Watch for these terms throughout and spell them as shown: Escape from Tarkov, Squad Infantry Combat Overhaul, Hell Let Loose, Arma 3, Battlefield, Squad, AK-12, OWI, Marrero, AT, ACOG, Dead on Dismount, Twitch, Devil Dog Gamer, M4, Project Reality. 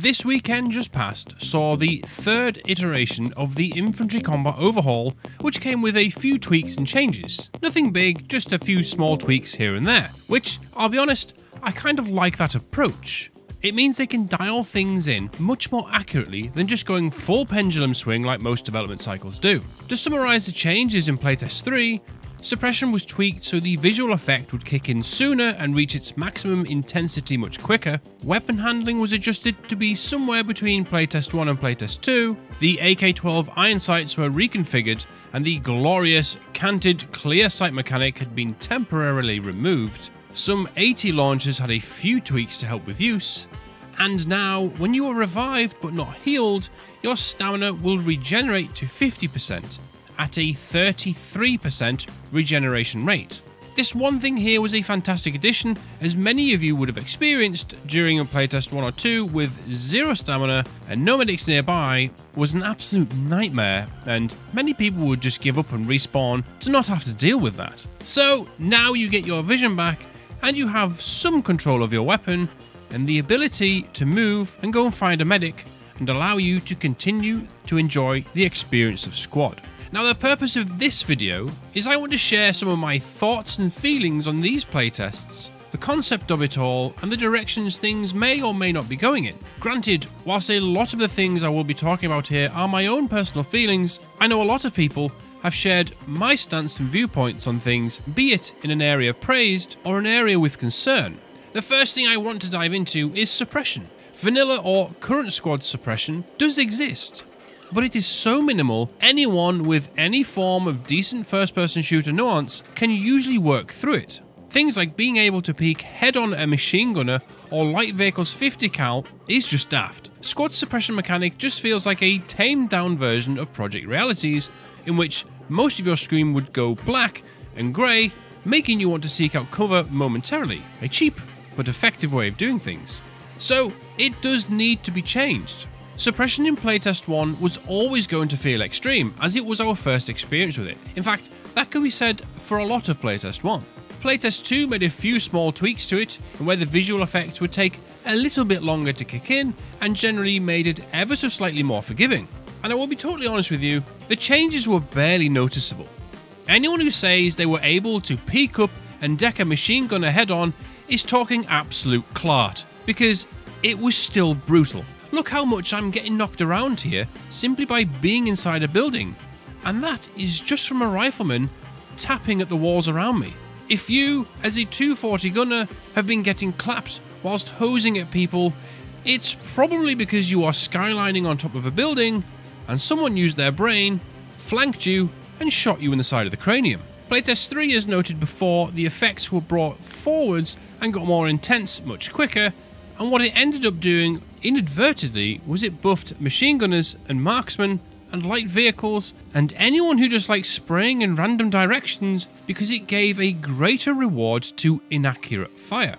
This weekend just past saw the third iteration of the infantry combat overhaul, which came with a few tweaks and changes. Nothing big, just a few small tweaks here and there, which, I'll be honest, I kind of like that approach. It means they can dial things in much more accurately than just going full pendulum swing like most development cycles do. To summarise the changes in playtest 3, suppression was tweaked so the visual effect would kick in sooner and reach its maximum intensity much quicker. Weapon handling was adjusted to be somewhere between playtest 1 and playtest 2. The AK-12 iron sights were reconfigured and the glorious canted clear sight mechanic had been temporarily removed. Some AT launchers had a few tweaks to help with use, and now when you are revived but not healed, your stamina will regenerate to 50% at a 33% regeneration rate. This one thing here was a fantastic addition, as many of you would have experienced during a playtest 1 or 2 with zero stamina and no medics nearby was an absolute nightmare, and many people would just give up and respawn to not have to deal with that. So now you get your vision back, and you have some control of your weapon and the ability to move and go and find a medic, and allow you to continue to enjoy the experience of Squad. Now, the purpose of this video is I want to share some of my thoughts and feelings on these playtests, the concept of it all, and the directions things may or may not be going in. Granted, whilst a lot of the things I will be talking about here are my own personal feelings, I know a lot of people have shared my stance and viewpoints on things, be it in an area praised or an area with concern. The first thing I want to dive into is suppression. Vanilla or current Squad suppression does exist, but it is so minimal, anyone with any form of decent first-person shooter nuance can usually work through it. Things like being able to peek head-on a machine gunner or light vehicle's 50 cal is just daft. Squad suppression mechanic just feels like a tamed-down version of Project Realities, in which most of your screen would go black and grey, making you want to seek out cover momentarily. A cheap but effective way of doing things. So it does need to be changed. Suppression in playtest 1 was always going to feel extreme, as it was our first experience with it. In fact, that could be said for a lot of playtest 1. Playtest 2 made a few small tweaks to it, and where the visual effects would take a little bit longer to kick in, and generally made it ever so slightly more forgiving. And I will be totally honest with you, the changes were barely noticeable. Anyone who says they were able to peek up and deck a machine gunner head-on is talking absolute clart, because it was still brutal. Look how much I'm getting knocked around here simply by being inside a building, and that is just from a rifleman tapping at the walls around me. If you, as a 240 gunner, have been getting claps whilst hosing at people, it's probably because you are skylining on top of a building and someone used their brain, flanked you, and shot you in the side of the cranium. Playtest 3, as noted before, the effects were brought forwards and got more intense much quicker, and what it ended up doing inadvertently was it buffed machine gunners and marksmen and light vehicles and anyone who just likes spraying in random directions, because it gave a greater reward to inaccurate fire.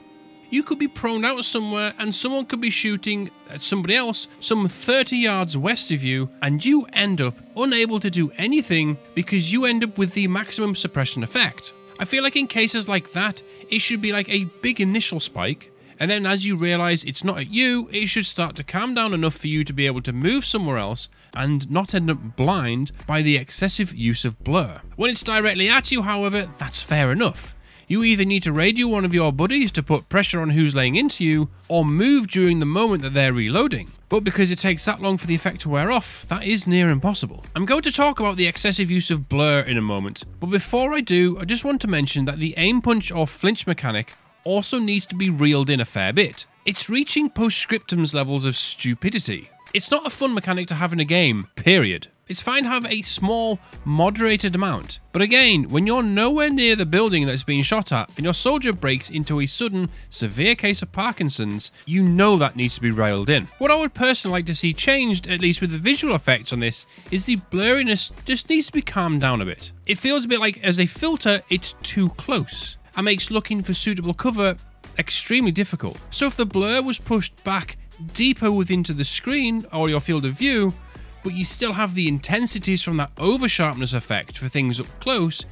You could be prone out somewhere and someone could be shooting at somebody else some 30 yards west of you, and you end up unable to do anything because you end up with the maximum suppression effect. I feel like in cases like that, it should be like a big initial spike, and then as you realise it's not at you, it should start to calm down enough for you to be able to move somewhere else and not end up blind by the excessive use of blur. When it's directly at you, however, that's fair enough. You either need to radio one of your buddies to put pressure on who's laying into you, or move during the moment that they're reloading. But because it takes that long for the effect to wear off, that is near impossible. I'm going to talk about the excessive use of blur in a moment, but before I do, I just want to mention that the aim punch or flinch mechanic also needs to be reeled in a fair bit. It's reaching postscriptum's levels of stupidity. It's not a fun mechanic to have in a game, period. It's fine to have a small, moderated amount, but again, when you're nowhere near the building that's being shot at and your soldier breaks into a sudden, severe case of Parkinson's, you know that needs to be reeled in. What I would personally like to see changed, at least with the visual effects on this, is the blurriness just needs to be calmed down a bit. It feels a bit like, as a filter, it's too close, and makes looking for suitable cover extremely difficult. So if the blur was pushed back deeper within to the screen or your field of view, but you still have the intensities from that over-sharpness effect for things up close,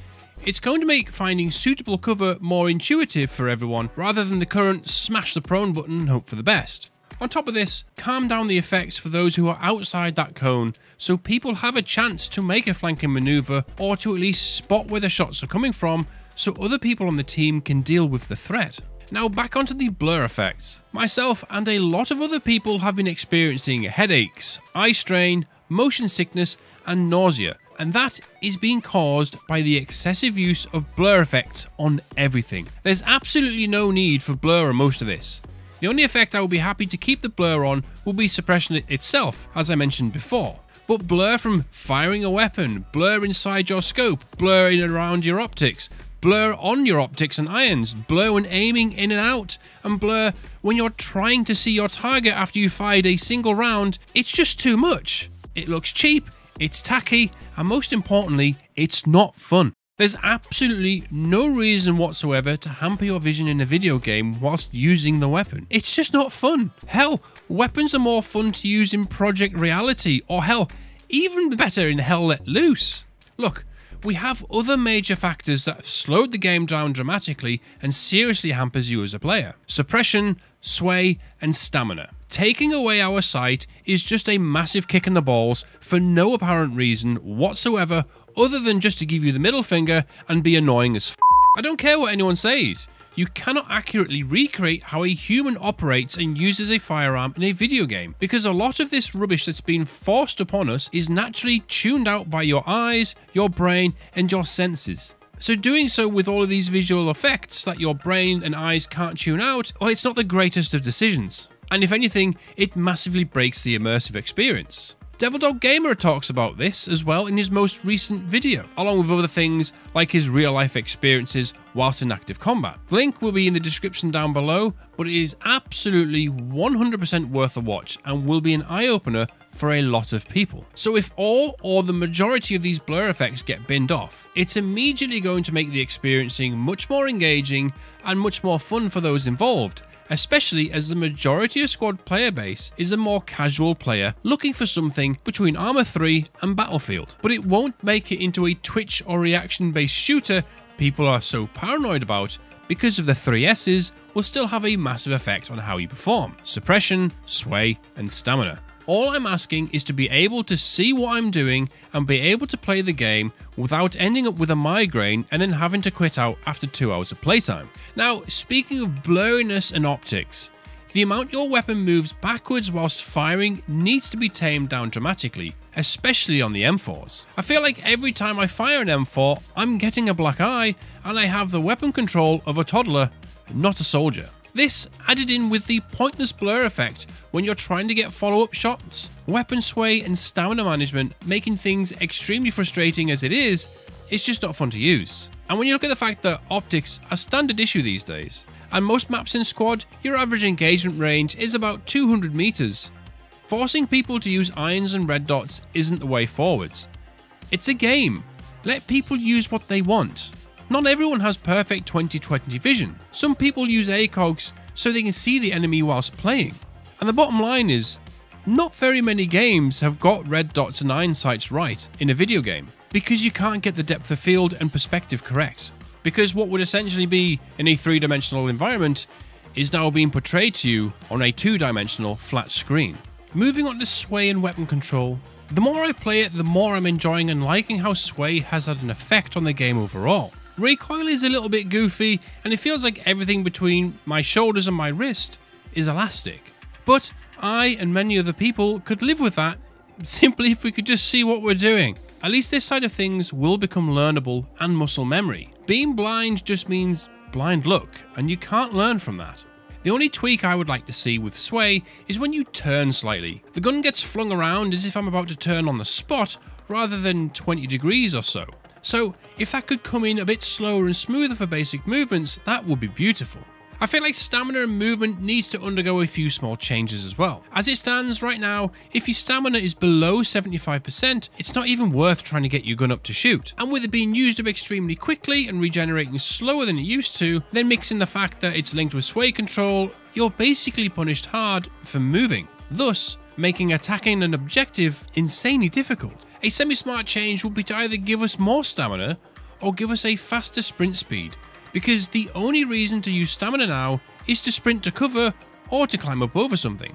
it's going to make finding suitable cover more intuitive for everyone, rather than the current smash the prone button and hope for the best. On top of this, calm down the effects for those who are outside that cone, so people have a chance to make a flanking maneuver or to at least spot where the shots are coming from, so other people on the team can deal with the threat. Now back onto the blur effects. Myself and a lot of other people have been experiencing headaches, eye strain, motion sickness and nausea, and that is being caused by the excessive use of blur effects on everything. There's absolutely no need for blur on most of this. The only effect I will be happy to keep the blur on will be suppression itself, as I mentioned before. But blur from firing a weapon, blur inside your scope, blur in around your optics, blur on your optics and irons, blur when aiming in and out, and blur when you're trying to see your target after you fired a single round, it's just too much. It looks cheap, it's tacky, and most importantly, it's not fun. There's absolutely no reason whatsoever to hamper your vision in a video game whilst using the weapon. It's just not fun. Hell, weapons are more fun to use in Project Reality, or hell, even better in Hell Let Loose. Look, we have other major factors that have slowed the game down dramatically and seriously hampers you as a player. Suppression, sway, and stamina. Taking away our sight is just a massive kick in the balls for no apparent reason whatsoever other than just to give you the middle finger and be annoying as f***. I don't care what anyone says. You cannot accurately recreate how a human operates and uses a firearm in a video game, because a lot of this rubbish that's been forced upon us is naturally tuned out by your eyes, your brain, and your senses. So doing so with all of these visual effects that your brain and eyes can't tune out, well, it's not the greatest of decisions. And if anything, it massively breaks the immersive experience. Devil Dog Gamer talks about this as well in his most recent video, along with other things like his real life experiences whilst in active combat. The link will be in the description down below, but it is absolutely 100% worth a watch and will be an eye-opener for a lot of people. So if all or the majority of these blur effects get binned off, it's immediately going to make the experiencing much more engaging and much more fun for those involved, especially as the majority of Squad player base is a more casual player looking for something between Arma 3 and Battlefield. But it won't make it into a Twitch or reaction-based shooter people are so paranoid about, because of the three S's will still have a massive effect on how you perform. Suppression, sway, and stamina. All I'm asking is to be able to see what I'm doing and be able to play the game without ending up with a migraine and then having to quit out after 2 hours of playtime. Now, speaking of blurriness and optics, the amount your weapon moves backwards whilst firing needs to be tamed down dramatically, especially on the M4s. I feel like every time I fire an M4, I'm getting a black eye and I have the weapon control of a toddler, not a soldier. This added in with the pointless blur effect when you're trying to get follow-up shots. Weapon sway and stamina management, making things extremely frustrating as it is, it's just not fun to use. And when you look at the fact that optics are standard issue these days, and most maps in Squad, your average engagement range is about 200 meters. Forcing people to use irons and red dots isn't the way forwards. It's a game. Let people use what they want. Not everyone has perfect 20/20 vision. Some people use ACOGs so they can see the enemy whilst playing. And the bottom line is, not very many games have got red dots and iron sights right in a video game, because you can't get the depth of field and perspective correct. Because what would essentially be in a three-dimensional environment is now being portrayed to you on a two-dimensional flat screen. Moving on to sway and weapon control. The more I play it, the more I'm enjoying and liking how sway has had an effect on the game overall. Recoil is a little bit goofy and it feels like everything between my shoulders and my wrist is elastic. But I and many other people could live with that simply if we could just see what we're doing. At least this side of things will become learnable and muscle memory. Being blind just means blind luck and you can't learn from that. The only tweak I would like to see with sway is when you turn slightly. The gun gets flung around as if I'm about to turn on the spot rather than 20 degrees or so. So if that could come in a bit slower and smoother for basic movements, that would be beautiful. I feel like stamina and movement needs to undergo a few small changes as well. As it stands right now, if your stamina is below 75%, it's not even worth trying to get your gun up to shoot. And with it being used up extremely quickly and regenerating slower than it used to, then mixing the fact that it's linked with sway control, you're basically punished hard for moving. Thus, making attacking an objective insanely difficult. A semi-smart change would be to either give us more stamina or give us a faster sprint speed, because the only reason to use stamina now is to sprint to cover or to climb up over something.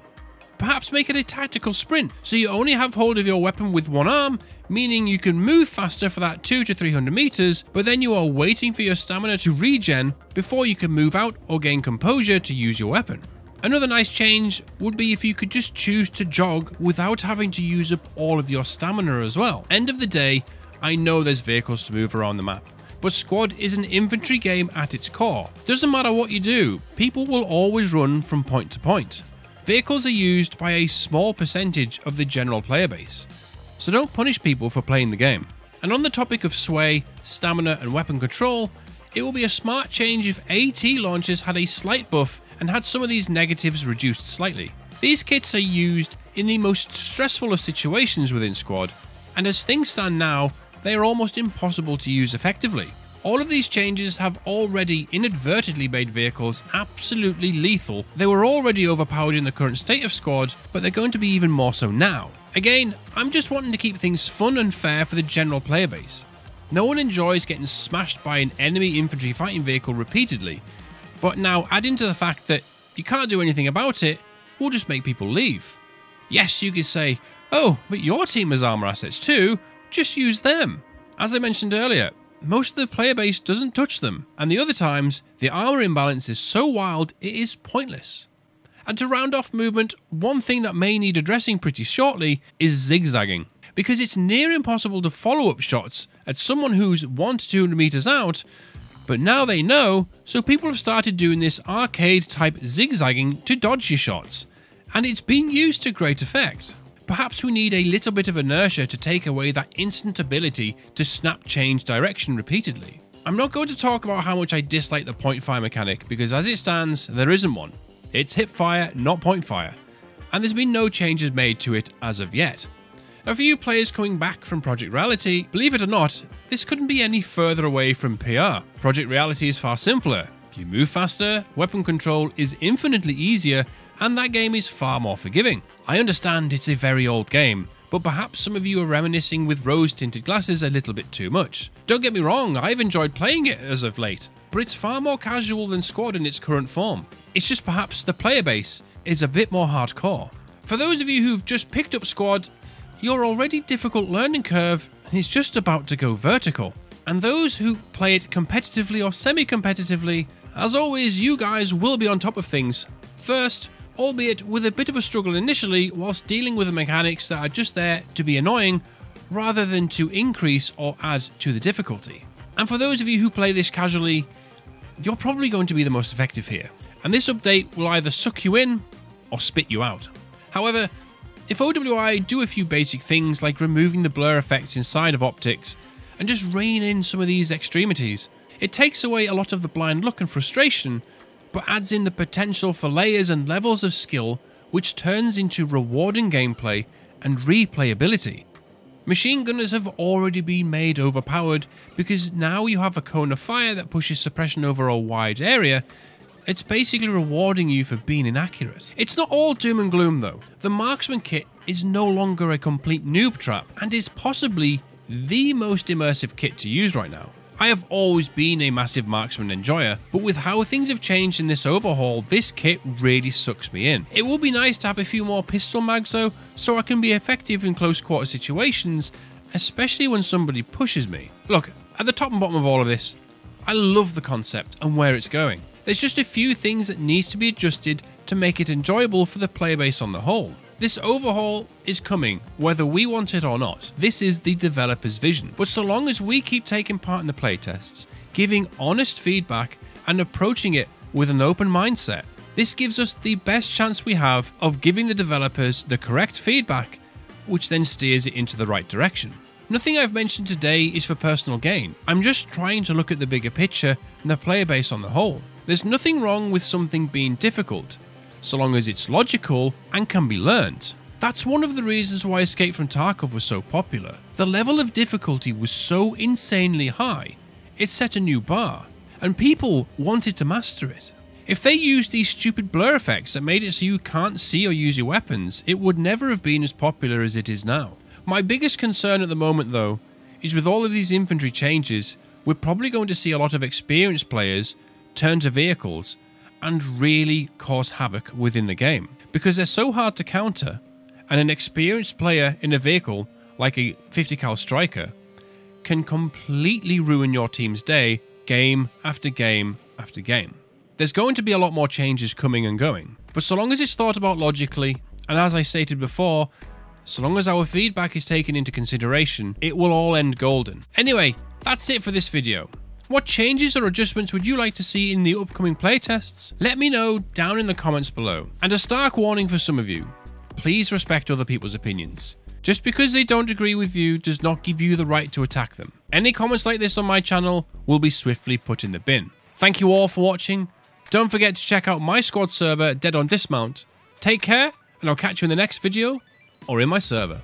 Perhaps make it a tactical sprint, so you only have hold of your weapon with one arm, meaning you can move faster for that 200 to 300 meters, but then you are waiting for your stamina to regen before you can move out or gain composure to use your weapon. Another nice change would be if you could just choose to jog without having to use up all of your stamina as well. End of the day, I know there's vehicles to move around the map, but Squad is an infantry game at its core. Doesn't matter what you do, people will always run from point to point. Vehicles are used by a small percentage of the general player base, so don't punish people for playing the game. And on the topic of sway, stamina and weapon control, it will be a smart change if AT launchers had a slight buff and had some of these negatives reduced slightly. These kits are used in the most stressful of situations within Squad, and as things stand now, they are almost impossible to use effectively. All of these changes have already inadvertently made vehicles absolutely lethal. They were already overpowered in the current state of Squad, but they're going to be even more so now. Again, I'm just wanting to keep things fun and fair for the general player base. No one enjoys getting smashed by an enemy infantry fighting vehicle repeatedly, but now add into the fact that you can't do anything about it, we'll just make people leave. Yes, you could say, oh, but your team has armor assets too, just use them. As I mentioned earlier, most of the player base doesn't touch them, and the other times, the armor imbalance is so wild it is pointless. And to round off movement, one thing that may need addressing pretty shortly is zigzagging, because it's near impossible to follow up shots at someone who's 1 to 200 meters out, but now they know, so people have started doing this arcade type zigzagging to dodge your shots, and it's being used to great effect. Perhaps we need a little bit of inertia to take away that instant ability to snap change direction repeatedly. I'm not going to talk about how much I dislike the point fire mechanic, because as it stands, there isn't one. It's hip fire, not point fire, and there's been no changes made to it as of yet. Now for you players coming back from Project Reality, believe it or not, this couldn't be any further away from PR. Project Reality is far simpler. You move faster, weapon control is infinitely easier, and that game is far more forgiving. I understand it's a very old game, but perhaps some of you are reminiscing with rose-tinted glasses a little bit too much. Don't get me wrong, I've enjoyed playing it as of late, but it's far more casual than Squad in its current form. It's just perhaps the player base is a bit more hardcore. For those of you who've just picked up Squad, your already difficult learning curve is just about to go vertical. And those who play it competitively or semi-competitively, as always, you guys will be on top of things first, albeit with a bit of a struggle initially whilst dealing with the mechanics that are just there to be annoying rather than to increase or add to the difficulty. And for those of you who play this casually, you're probably going to be the most effective here, and this update will either suck you in or spit you out. However, if OWI do a few basic things like removing the blur effects inside of optics and just rein in some of these extremities, it takes away a lot of the blind look and frustration, but adds in the potential for layers and levels of skill, which turns into rewarding gameplay and replayability. Machine gunners have already been made overpowered, because now you have a cone of fire that pushes suppression over a wide area. It's basically rewarding you for being inaccurate. It's not all doom and gloom though. The marksman kit is no longer a complete noob trap, and is possibly the most immersive kit to use right now. I have always been a massive marksman enjoyer, but with how things have changed in this overhaul, this kit really sucks me in. It will be nice to have a few more pistol mags though, so I can be effective in close quarter situations, especially when somebody pushes me. Look, at the top and bottom of all of this, I love the concept and where it's going. There's just a few things that needs to be adjusted to make it enjoyable for the player base on the whole. This overhaul is coming, whether we want it or not. This is the developer's vision. But so long as we keep taking part in the playtests, giving honest feedback and approaching it with an open mindset, this gives us the best chance we have of giving the developers the correct feedback, which then steers it into the right direction. Nothing I've mentioned today is for personal gain. I'm just trying to look at the bigger picture and the player base on the whole. There's nothing wrong with something being difficult, so long as it's logical and can be learned. That's one of the reasons why Escape from Tarkov was so popular. The level of difficulty was so insanely high, it set a new bar, and people wanted to master it. If they used these stupid blur effects that made it so you can't see or use your weapons, it would never have been as popular as it is now. My biggest concern at the moment though, is with all of these infantry changes, we're probably going to see a lot of experienced players turn to vehicles and really cause havoc within the game, because they're so hard to counter, and an experienced player in a vehicle like a 50 cal striker can completely ruin your team's day game after game after game. There's going to be a lot more changes coming and going, but so long as it's thought about logically, and as I stated before, so long as our feedback is taken into consideration, it will all end golden. Anyway, that's it for this video. What changes or adjustments would you like to see in the upcoming playtests? Let me know down in the comments below. And a stark warning for some of you, please respect other people's opinions. Just because they don't agree with you does not give you the right to attack them. Any comments like this on my channel will be swiftly put in the bin. Thank you all for watching. Don't forget to check out my Squad server, Dead on Dismount. Take care, and I'll catch you in the next video or in my server.